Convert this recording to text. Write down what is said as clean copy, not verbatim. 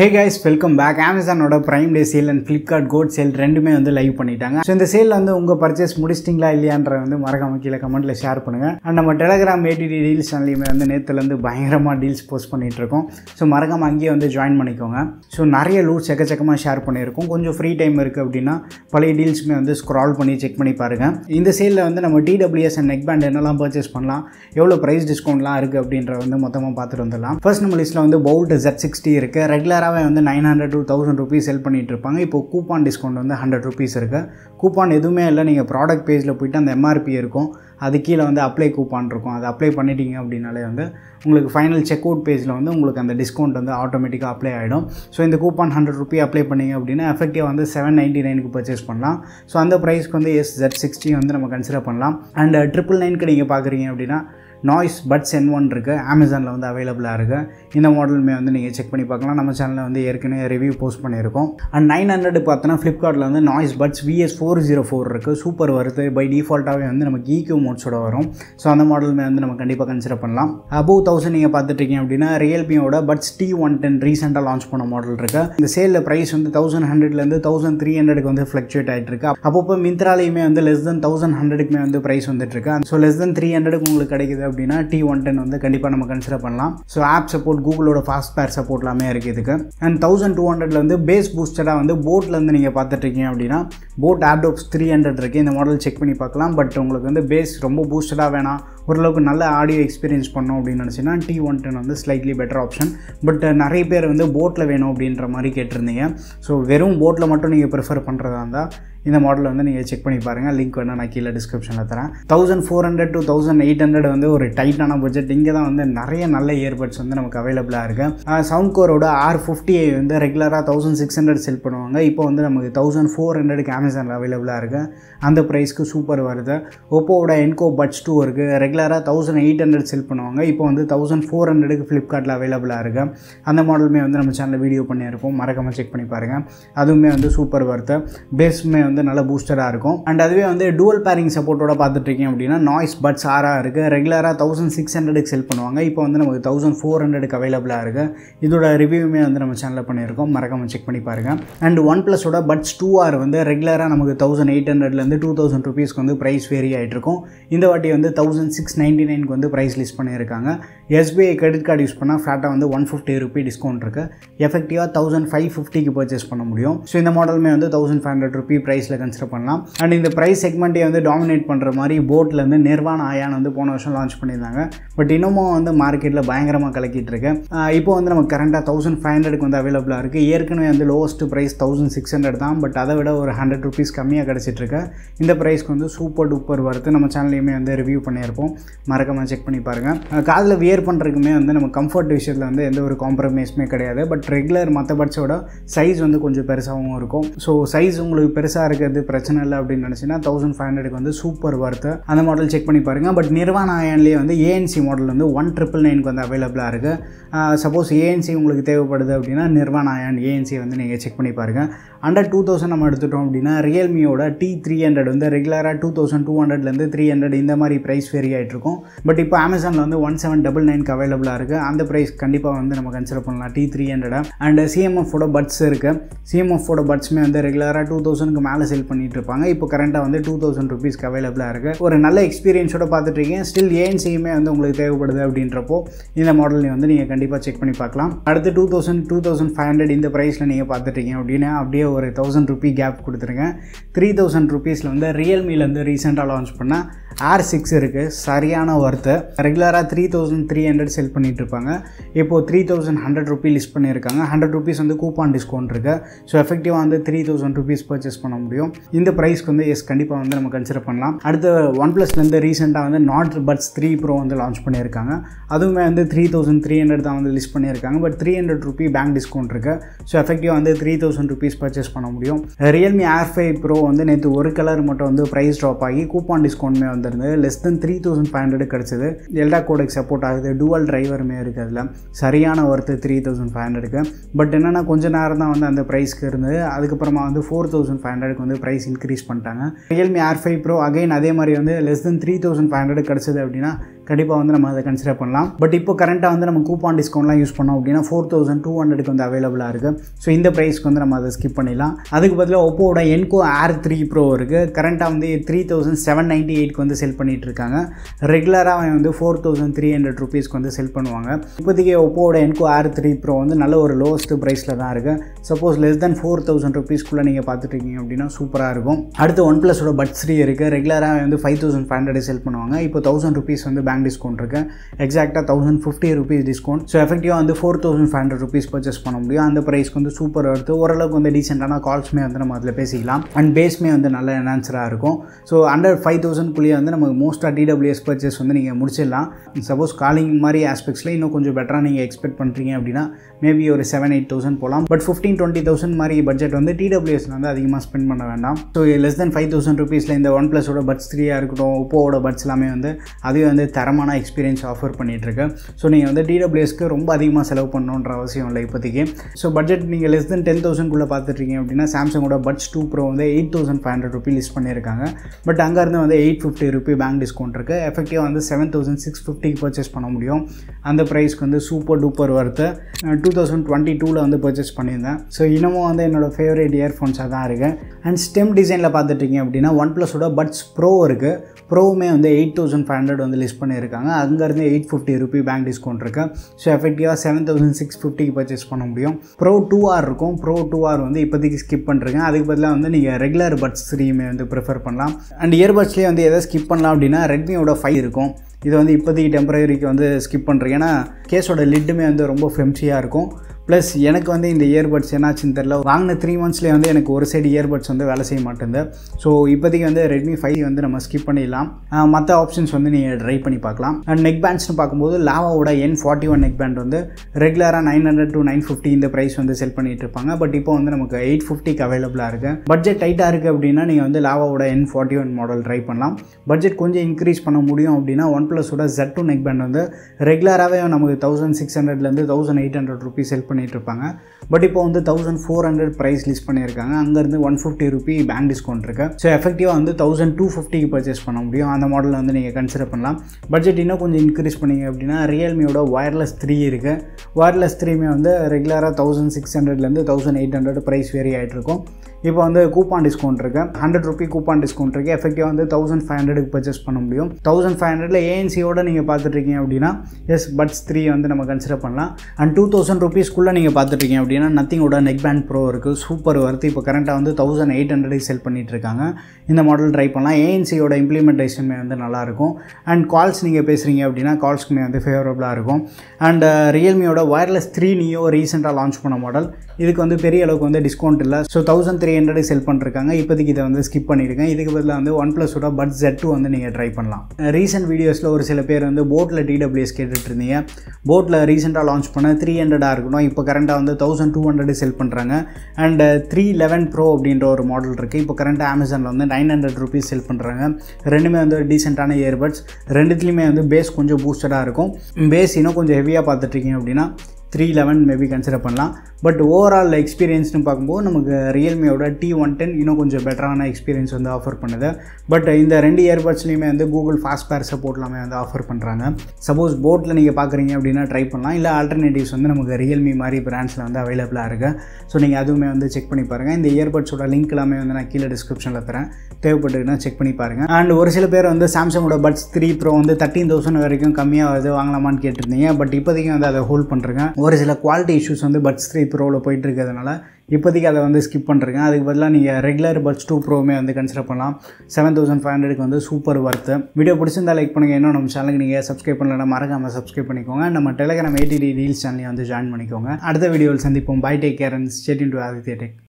Hey guys, welcome back. Amazon Prime Day sale and Flipkart Goat sale ரெண்டுமே வந்து live பண்ணிட்டாங்க. So இந்த சேல்ல வந்து உங்க பர்ச்சேஸ் முடிச்சிட்டீங்களா இல்லையான்ற வந்து மறக்காம கீழ கமெண்ட்ல ஷேர் பண்ணுங்க. And நம்ம Telegram ATD Deals சேனல்ல வந்து நேத்துல இருந்து பயங்கரமா டீல்ஸ் போஸ்ட் பண்ணிட்டு இருக்கோம். So மறக்காம அங்கேயே வந்து ஜாயின் பண்ணிக்கோங்க. So நிறைய லூட்ஸ் எக்கச்சக்கமா ஷேர் பண்ணியிருக்கோம். கொஞ்சம் ஃப்ரீ டைம் இருக்கு அப்படினா பழைய டீல்ஸ்மே வந்து ஸ்க்ரால் பண்ணி செக் பண்ணி பாருங்க. இந்த சேல்ல வந்து நம்ம TWS and neck band என்னலாம் பர்ச்சேஸ் பண்ணலாம், எவ்வளவு பிரைஸ் டிஸ்கவுண்ட்லாம் இருக்கு அப்படின்றத வந்து மொத்தமா பாத்துட்டு வந்துடலாம். First நம்ம லிஸ்ட்ல வந்து Boult Z60 இருக்கு. ரெகுலரா வந்து 900 to 1000 rupees செல் பண்ணிட்டு இருப்பாங்க. இப்போ கூப்பன் டிஸ்கவுண்ட் வந்து 100 rupees இருக்கு. கூப்பன் எதுவுமே இல்லை, நீங்க ப்ராடக்ட் பேஜ்ல போய்ட்டு அந்த MRP இருக்கும், அது கீழே வந்து அப்ளை கூப்பன் இருக்கும், அதை அப்ளை பண்ணிட்டீங்க அப்படின்னாலே வந்து உங்களுக்கு ஃபைனல் செக் அவுட் பேஜில் வந்து உங்களுக்கு அந்த டிஸ்கவுண்ட் வந்து ஆட்டோமேட்டிக்காக அப்ளை ஆகிடும். ஸோ இந்த கூப்பன் 100 ரூபீ அப்ளை பண்ணிங்க அப்படின்னா எஃபெக்டிவாக வந்து 799க்கு பர்ச்சேஸ் பண்ணலாம். ஸோ அந்த ப்ரைஸ்க்கு வந்து Z60 வந்து நம்ம கன்சிடர் பண்ணலாம். அண்ட் 999க்கு நீங்கள் பார்க்குறீங்க அப்படின்னா Noise Buds N41 இருக்குது, அமேசானில் வந்து அவைலபிளாக இருக்குது. இந்த மாடலுமே வந்து நீங்கள் செக் பண்ணி பார்க்கலாம். நம்ம சேனலில் வந்து ஏற்கனவே ரிவ்யூ போஸ்ட் பண்ணியிருக்கோம். அண்ட் 900 பார்த்தோன்னா ஃப்ளிப்கார்ட்டில் வந்து Noise Buds VS404 இருக்குது. சூப்பர் வருது, பை டிஃபால்ட்டாகவே வந்து நமக்கு EQ மோட்ஸோட வரும். ஸோ அந்த மாடலுமே வந்து நம்ம கண்டிப்பாக கன்சிடர் பண்ணலாம். அபோவ் 1000 நீங்கள் பார்த்துட்டிங்க அப்படின்னா ரியல்மியோட Buds T110 ரீசெண்டாக லான்ச் பண்ண மாடல் இருக்குது. இந்த சேலில் ப்ரைஸ் வந்து 1100லேருந்து 1300க்கு வந்து ஃப்ளக்சுவேட் ஆகிட்டு இருக்கு. அப்பப்போ மிந்த்ராலையுமே வந்து லெஸ் தென் 1100க்குமே வந்து ப்ரைஸ் வந்துட்டுருக்கு. ஸோ லெஸ் தென் 300க்கு உங்களுக்கு கிடைக்குது அப்படின்னா T110 வந்து கண்டிப்பாக நம்ம கன்சிடர் பண்ணலாம். ஸோ ஆப் சப்போர்ட், கூகுளோட ஃபாஸ்ட் பேர் சப்போர்ட் எல்லாமே இருக்குது இதுக்கு. அண்ட் 1200ல் வந்து பேஸ் பூஸ்டடாக வந்து போட்லேருந்து நீங்கள் பார்த்துட்ருக்கீங்க அப்படின்னா போட் Airdopes 300 இருக்குது. இந்த மாடல் செக் பண்ணி பார்க்கலாம். பட் உங்களுக்கு வந்து பேஸ் ரொம்ப பூஸ்டடாக வேணாம், ஓரளவுக்கு நல்ல ஆடியோ எக்ஸ்பீரியன்ஸ் பண்ணோம் அப்படின்னு நினச்சின்னா T110 வந்து ஸ்லைட்லி பெட்டர் ஆப்ஷன். பட் நிறைய பேர் வந்து போட்டில் வேணும் அப்படின்ற மாதிரி கேட்டிருந்தீங்க. ஸோ வெறும் போட்டில் மட்டும் நீங்கள் ப்ரிஃபர் பண்ணுறதா இருந்தால் இந்த மாடல் வந்து நீங்கள் செக் பண்ணி பாருங்கள். லிங்க் வேணால் நான் கீழே டிஸ்கிரிப்ஷனில் தரேன். 1400 to 1800 வந்து ஒரு டைட்டான பட்ஜெட். இங்கே தான் வந்து நிறைய நல்ல இயர்பட்ஸ் வந்து நமக்கு அவைலபிளாக இருக்குது. சவுண்ட்கோரோட R50i வந்து ரெகுலராக 1600 செல் பண்ணுவாங்க. இப்போ வந்து நமக்கு 1400க்கு அமேசானில் அவைலபிளாக இருக்குது. அந்த ப்ரைஸ்க்கு சூப்பர் வருது. ஓப்போவோட Enco Buds 2 இருக்குது. ரெகுலராக 1800 செல் பண்ணுவாங்க. இப்போ வந்து 1400க்கு ஃப்ளிப்கார்ட்டில் அவைலபிளாக இருக்குது. அந்த மாடலுமே வந்து நம்ம சேனலில் வீடியோ பண்ணியிருக்கோம், மறக்காமல் செக் பண்ணி பாருங்கள். அதுவுமே வந்து சூப்பர் வருது. பேஸுமே வந்து நல்ல பூஸ்டராக இருக்கும். அண்ட் அதுவே வந்து டூவல் பேரிங் சப்போர்ட்டோட பார்த்துட்ருக்கீங்க அப்படின்னா Noise Buds R இருக்குது. ரெகுலராக 1600க்கு செல் பண்ணுவாங்க. இப்போ வந்து நமக்கு 1400க்கு அவைலபிளாக இருக்குது. இதோட ரிவ்யூமே வந்து நம்ம சேனலில் பண்ணியிருக்கோம், மறக்காமல் செக் பண்ணி பாருங்கள். அண்ட் OnePlusoட Buds 2R வந்து ரெகுலராக நமக்கு 1800லேருந்து 2000 ரூபீஸ்க்கு வந்து ப்ரைஸ் வேரி ஆகிட்ருக்கும். இந்த வாட்டி வந்து 1699க்கு வந்து ப்ரைஸ் லிஸ்ட் பண்ணியிருக்காங்க. SBI கிரெடிட் கார்டு யூஸ் பண்ணால் ஃப்ளாட்டாக வந்து 150 ரூபீ டிஸ்கவுண்ட் இருக்குது. எஃபெக்டிவாக 1550க்கு பர்ச்சேஸ் பண்ண முடியும். ஸோ இந்த மாடலுமே வந்து 1500 ரூபீ ப்ரைஸில் கன்சிடர் பண்ணலாம். அண்ட் இந்த ப்ரைஸ் செக்மெண்ட்டே வந்து டாமினேட் பண்ணுற மாதிரி போட்டில் வந்து Nirvana Ion வந்து போன வருஷம் லான்ச் பண்ணியிருந்தாங்க. பட் இன்னமும் வந்து மார்க்கெட்டில் பயங்கரமாக கலக்கிட்டு இருக்கு. இப்போ வந்து நமக்கு கரண்ட்டாக 1500க்கு வந்து அவைலபிளாக இருக்குது. ஏற்கனவே வந்து லோவஸ்ட் ப்ரைஸ் 1600 தான். பட் அதை விட ஒரு 100 ரூபீஸ் கம்மியாக கிடச்சிட்ருக்கு. இந்த ப்ரைஸ்க்கு வந்து சூப்பர் டூப்பர் வருது. நம்ம சேனல்லையுமே வந்து ரிவ்யூ பண்ணியிருப்போம், மறக்காமல் செக் பண்ணி பாருங்கள். காதில் வியர் பண்ணுறதுக்குமே வந்து நம்ம கம்ஃபர்ட் விஷயத்தில் வந்து எந்த ஒரு காம்ப்ரமைஸுமே கிடையாது. பட் ரெகுலர் மற்ற பட்ஸோட சைஸ் வந்து கொஞ்சம் பெருசாகவும் இருக்கும். ஸோ சைஸ் உங்களுக்கு பெருசாக இருக்கிறது பிரச்சனை இல்லை அப்படின்னு நினச்சிங்கன்னா 1500க்கு வந்து சூப்பர் வருது. அந்த மாடல் செக் பண்ணி பாருங்கள். பட் Nirvana Ionலேயே வந்து ANC மாடல் வந்து 1999க்கு வந்து அவைலபிளாக இருக்குது. சப்போஸ் ANC உங்களுக்கு தேவைப்படுது அப்படின்னா Nirvana Ion ANC வந்து நீங்கள் செக் பண்ணி பாருங்கள். அண்டர் 2000 நம்ம எடுத்துட்டோம் அப்படின்னா ரியல்மியோட T300 வந்து ரெகுலராக 2200லேருந்து 300 இந்த மாதிரி ப்ரைஸ் வேரி ஆகிட்ருக்கும். பட் இப்போ அமேசானில் வந்து 1799க்கு அவைலபிளாக இருக்குது. அந்த ப்ரைஸ் கண்டிப்பாக வந்து நம்ம கன்சிடர் பண்ணலாம் T300. அண்ட் CMFோட பட்ஸ் இருக்குது. CMFோட பட்ஸுமே வந்து ரெகுலராக 2000க்கு மேலே செல் பண்ணிட்டு இருப்பாங்க. இப்போ கரண்ட்டாக வந்து 2000 ரூபீஸ்க்கு அவைலபிளாக இருக்குது. ஒரு நல்ல எக்ஸ்பீரியன்ஸோட பார்த்துட்டு இருக்கேன். ஸ்டில் ANCயுமே வந்து உங்களுக்கு தேவைப்படுது அப்படின்றப்போ இந்த மாடலையும் வந்து நீங்கள் கண்டிப்பாக செக் பண்ணி பார்க்கலாம். அடுத்து 2000, 2500 இந்த ப்ரைஸில் நீங்கள் பார்த்துட்ருக்கீங்க அப்படின்னா அப்படியே ஒரு 1000 ரூபீ கேப் கொடுத்துருங்க. 3000 ரூபீஸில் வந்து ரியல்மிலேருந்து ரீசெண்டாக லான்ச் பண்ணால் R6 இருக்குது. சரியான ஒர்த்து. ரெகுலராக 3300 செல் பண்ணிட்டு இருப்பாங்க. இப்போது 3100 ரூபீ லிஸ்ட் பண்ணியிருக்காங்க. 100 ரூபீஸ் வந்து கூப்பான் டிஸ்கவுண்ட் இருக்குது. ஸோ எஃபெக்டிவாக வந்து 3000 ரூபீஸ் பர்ச்சேஸ் பண்ண முடியும். இந்த ப்ரைஸ்க்கு வந்து கண்டிப்பாக வந்து நம்ம கன்சிடர் பண்ணலாம். அடுத்து OnePlusலேருந்து ரீசெண்டாக வந்து Buds 3 Pro வந்து லான்ச் பண்ணியிருக்காங்க. அதுவுமே வந்து 3300 தான் வந்து லிஸ்ட் பண்ணியிருக்காங்க. பட் 300 ரூபீ பேங்க் டிஸ்கவுண்ட் இருக்குது. ஸோ எஃபெக்டிவாக வந்து 3000 ரூபீஸ் பர்ச்சேஸ் பண்ண முடியும். Realme R5 Pro வந்து நேற்று ஒரு கலர் மட்டும் வந்து ப்ரைஸ் ட்ராப் ஆகி கூப்பான் டிஸ்கவுண்ட்மே வந்துருந்து லெஸ் தென் 3500 கிடச்சிது. எல்டா கோடெக் சப்போர்ட் ஆகுது, டூவல் டிரைவருமே இருக்குது. அதில் சரியான ஒர்த்து 3500க்கு. பட் என்னென்னா கொஞ்ச நேரம் தான் வந்து அந்த ப்ரைஸ்க்கு இருந்தது. அதுக்கப்புறமா வந்து 4500க்கு வந்து ப்ரைஸ் இன்க்ரீஸ் பண்ணிட்டாங்க. Realme R5 Pro அகைன் அதே மாதிரி வந்து லெஸ் தென் 3500 கிடச்சிது அப்படின்னா கண்டிப்பா வந்து நம்ம அதை கன்சிடர் பண்ணலாம். பட் இப்போ கரண்டா வந்து நம்ம கூப்பன் டிஸ்கவுண்ட்லாம் யூஸ் பண்ணோம் அப்படினா 4200 க்கு வந்து அவேலபிளா இருக்கு. சோ இந்த பிரைஸ்க்கு வந்து நம்ம அதை ஸ்கிப் பண்ணிடலாம். அதுக்கு பதிலா Oppo ஓட Enco R3 Pro இருக்கு. கரண்டா வந்து 3798 க்கு வந்து செல் பண்ணிட்டு இருக்காங்க. ரெகுலரா வந்து 4300 rupees க்கு வந்து செல் பண்ணுவாங்க. இப்போதைக்கு Oppo ஓட Enco R3 Pro வந்து நல்ல ஒரு லோஸ்ட் பிரைஸ்ல தான் இருக்கு. சப்போஸ் less than 4000 rupees குள்ள நீங்க பாத்துட்டு இருக்கீங்க அப்படினா சூப்பரா இருக்கும். அடுத்து OnePlus ஓட Buds 3 இருக்கு. ரெகுலரா வந்து 5500 செல் பண்ணுவாங்க. இப்போ 1000 rupees வந்து bank discount இருக்கு. எக்ஸாக்ட்டா 1050 rupees discount. சோ எஃபெக்டிவா வந்து 4500 rupees பர்சேஸ் பண்ண முடியும். அந்த பிரைஸ்க்கு வந்து சூப்பரா இருக்கு. ஓரளவுக்கு வந்து டீசன்ட்டான கால்ஸ்மே வந்து நம்ம அதல பேசிக்கலாம். அண்ட் பேஸ்மே வந்து நல்ல என்ஹான்சரா இருக்கும். சோ under 5000 குள்ள வந்து நமக்கு மோஸ்டா TWS பர்சேஸ் வந்து நீங்க முடிச்சிடலாம். சப்போஸ் காலிங் மாதிரி ஆஸ்பெக்ட்ஸ்ல இன்னும் கொஞ்சம் பெட்டரா நீங்க எக்ஸ்பெக்ட் பண்றீங்க அப்படினா மேபி ஒரு 7-8000 போலாம். பட் 15-20000 மாதிரி பட்ஜெட் வந்து TWS ல வந்து அதிகமா ஸ்பெண்ட் பண்ண வேண்டாம். சோ less than 5000 rupees ல இந்த OnePlus ஓட Buds 3 ஆ இருக்கட்டும், Oppo ஓட Buds எல்லாமே வந்து அதுவே வந்து தரமான எக்ஸ்பீரியன்ஸ் ஆஃபர் பண்ணிட்டு இருக்கு. சோ நீங்க வந்து TWS க்கு ரொம்ப அதிகமா செலவு பண்ணணும்ன்ற அவசியம் இல்லை இப்போதைக்கு. சோ பட்ஜெட் நீங்க less than 10000 குள்ள பாத்துட்டு இருக்கீங்க அப்படினா Samsung ஓட Buds 2 Pro வந்து 8500 ரூபாய் லிஸ்ட் பண்ணிருக்காங்க. பட் அங்க இருந்து வந்து 850 ரூபாய் பேங்க் டிஸ்கவுண்ட் இருக்கு. எஃபெக்டிவா வந்து 7650 க்கு பர்சேஸ் பண்ண முடியும். அந்த பிரைஸ்க்கு வந்து சூப்பர் டூப்பர் வர்த். 2022 ல வந்து பர்சேஸ் பண்ணிருந்தேன். சோ இன்னமும் வந்து என்னோட ஃபேவரட் இயர்ஃபோன்ஸா தான் இருக்கு. அண்ட் ஸ்டெம் டிசைன்ல பாத்துட்டு இருக்கீங்க அப்படினா OnePlus ஓட Buds Pro இருக்கு. ப்ரோவுமே வந்து 8500 வந்து லிஸ்ட் பண்ணியிருக்காங்க. அங்கேருந்து 850 ரூபி பேங்க் டிஸ்கவுண்ட் இருக்கு. ஸோ எஃபெக்டிவாக 7650 பர்ச்சேஸ் பண்ண முடியும். ப்ரோ 2R இருக்கும். ப்ரோ 2R வந்து இப்போதைக்கு ஸ்கிப் பண்ணிருக்கேன். அதுக்கு பதிலாக வந்து நீங்கள் ரெகுலர் பட்ஸ் 3யுமே வந்து ப்ரிஃபர் பண்ணலாம். அண்ட் இயர்பட்ஸ்லேயே வந்து எதாவது ஸ்கிப் பண்ணலாம் அப்படின்னா ரெட்மியோட 5 இருக்கும். இது வந்து இப்போதைக்கு டெம்பரரிக்கு வந்து ஸ்கிப் பண்ணுறேன். ஏன்னா கேஸோட லிட்டுமே வந்து ரொம்ப ஃபெம்சியாக இருக்கும். ப்ளஸ் எனக்கு வந்து இந்த இயர்பட்ஸ் என்னாச்சுன்னு தெரில. வாங்கின 3 monthsலேயே வந்து எனக்கு ஒரு சைடு இயர்பட்ஸ் வந்து வேலை செய்ய மாட்டேங்குது. ஸோ இப்போதைக்கு வந்து Redmi 5 வந்து நம்ம ஸ்கிப் பண்ணிடலாம். மற்ற ஆப்ஷன்ஸ் வந்து நீங்கள் ட்ரை பண்ணி பார்க்கலாம். அண்ட் நெக் பேண்ட்ஸ்னு பார்க்கும்போது லாவாவோட N41 நெக் பேண்ட் வந்து ரெகுலராக 900 to 950 இந்த ப்ரைஸ் வந்து செல் பண்ணிட்டு இருப்பாங்க. பட் இப்போ வந்து நமக்கு 850 அவைலபிளாக இருக்குது. பட்ஜெட் டைட்டாக இருக்குது அப்படின்னா நீங்கள் வந்து லாவாவோட N41 மாடல் ட்ரை பண்ணலாம். பட்ஜெட் கொஞ்சம் இன்க்ரீஸ் பண்ண முடியும் அப்படின்னா OnePlusoட Z2 நெக் பேண்ட் வந்து ரெகுலராகவே நமக்கு 1600 1800 rupees செல் பண்ணிட்டுருப்பாங்க. பட் இப்போ வந்து 1400 ப்ரைஸ் லிஸ்ட் பண்ணியிருக்காங்க. அங்கேருந்து 150 ரூபி பேங்க் டிஸ்கவுண்ட் இருக்குது. ஸோ எஃபெக்டிவாக வந்து 1250 பர்ச்சேஸ் பண்ண முடியும். அந்த மாடலில் வந்து நீங்கள் கன்சிடர் பண்ணலாம். பட்ஜெட் இன்னும் கொஞ்சம் இன்க்ரீஸ் பண்ணிங்க அப்படின்னா ரியல்மியோட வயர்லெஸ் 3 இருக்குது. வயர்லெஸ் 3யுமே வந்து ரெகுலராக 1600 1800 ப்ரைஸ் வேரி ஆகிட்டுருக்கும். இப்போ வந்து கூப்பான் டிஸ்கவுண்ட் இருக்குது. 100 ரூபி கூப்பான் டிஸ்கவுண்ட் இருக்குது. எஃபெக்டிவாக வந்து 1500 பர்ச்சேஸ் பண்ண முடியும். 1500 ஏஎன்சியோட நீங்கள் பார்த்துட்ருக்கீங்க அப்படின்னா எஸ் பட்ஸ் 3 வந்து நம்ம கன்சிடர் பண்ணலாம். அண்ட் 2000 ரூபீஸ்க்குள்ளே நீங்கள் பார்த்துட்ருக்கீங்க அப்படின்னா நத்திங்கோட நெக் பேண்ட் ப்ரோ இருக்குது. Super worth. இப்போ கரண்ட்டாக வந்து 1800 செல் பண்ணிட்டுருக்காங்க. இந்த மாடல் ட்ரை பண்ணலாம். ஏஎன்சியோட இம்ப்ளிமெண்டேஷனுமே வந்து நல்லாயிருக்கும். அண்ட் கால்ஸ் நீங்கள் பேசுகிறீங்க அப்படின்னா கால்ஸ்க்குமே வந்து ஃபேவரபுளாக இருக்கும். அண்ட் ரியல்மியோட வயர்லெஸ் 3 நியோ ரீசெண்டாக லான்ச் பண்ண மாடல். இதுக்கு வந்து பெரிய அளவுக்கு வந்து டிஸ்கவுண்ட் இல்லை. ஸோ 1300 செல் பண்ணிருக்காங்க. இப்போதைக்கு இதை வந்து ஸ்கிப் பண்ணியிருக்கேன். இதுக்கு பதிலாக வந்து OnePlusoட Buds Z2 வந்து நீங்கள் ட்ரை பண்ணலாம். ரீசெண்ட் வீடியோஸில் ஒரு சில பேர் வந்து போட்டில் TWS கேட்டுட்டு இருந்தீங்க. போட்டில் ரீசெண்டாக லான்ச் பண்ண 300 இருக்கணும். இப்போ கரண்ட்டாக வந்து 1200 செல் பண்ணுறாங்க. அண்ட் 311 Pro அப்படின்ற ஒரு மாடல் இருக்குது. இப்போ கரண்ட்டாக அமேசானில் வந்து 900 rupees செல் பண்ணுறாங்க. ரெண்டுமே வந்து டீசெண்டான இயர்பட்ஸ். ரெண்டுத்துலேயுமே வந்து பேஸ் கொஞ்சம் பூஸ்டடாக இருக்கும். பேஸ் இன்னும் கொஞ்சம் ஹெவியாக பார்த்துட்ருக்கீங்க அப்படின்னா 311 மேபி கன்சிடர் பண்ணலாம். பட் ஓவரால் எக்ஸ்பீரியன்ஸ்னு பார்க்கும்போது நமக்கு ரியல்மியோட T110 இன்னும் கொஞ்சம் பெட்டரான எக்ஸ்பீரியன்ஸ் வந்து ஆஃபர் பண்ணுது. பட் இந்த ரெண்டு இயர்பட்ஸ்லையுமே வந்து கூகுள் ஃபாஸ்ட் பேர் சப்போர்ட் எல்லாமே வந்து ஆஃபர் பண்ணுறாங்க. சப்போஸ் போட்டில் நீங்கள் பார்க்குறீங்க அப்படின்னா ட்ரை பண்ணலாம். இல்லை ஆல்டர்னேட்டிவ்ஸ் வந்து நமக்கு ரியல்மி மாதிரி பிராண்ட்ஸில் வந்து அவைலபிளாக இருக்குது. ஸோ நீங்கள் அதுவுமே வந்து செக் பண்ணி பாருங்கள். இந்த இயர்பட்ஸோட லிங்க் எல்லாமே வந்து நான் கீழே டிஸ்கிரிப்ஷனில் தரேன். தேவைப்பட்டுன்னா செக் பண்ணி பாருங்கள். அண்ட் ஒரு சில பேர் வந்து சாம்சங்கோட பட்ஸ் 3 Pro வந்து 13000 வரைக்கும் கம்மியாக வருது வாங்கலாமான்னு கேட்டிருந்தீங்க. பட் இப்போதைக்கு வந்து அதை ஹோல்ட் பண்ணுறேங்க. ஒரு சில குவாலிட்டி இஷ்யூஸ் வந்து பட்ஸ் 3 ப்ரோவில் போயிட்டு இருக்கிறதுனால இப்போதைக்கு அதை வந்து ஸ்கிப் பண்ணுறேங்க. அதுக்கு பதிலாக நீங்கள் ரெகுலர் பட்ஸ் 2 ப்ரோவுமே வந்து கன்சிடர் பண்ணலாம். 7500 வந்து சூப்பர் வர்த்து. வீடியோ பிடிச்சிருந்தா லைக் பண்ணுங்கள். இன்னும் நம்ம சேனலுக்கு நீங்கள் சப்ஸ்கிரைப் பண்ணலாம். மறக்காமல் சப்ஸ்கிரைப் பண்ணிக்கோங்க. நம்ம டெலிகிராம் ATD ரீல்ஸ் சேனலையும் வந்து ஜாயின் பண்ணிக்கோங்க. அடுத்த வீடியோவில் சந்திப்போம். Bye, take care and stay tune to Aditya tech.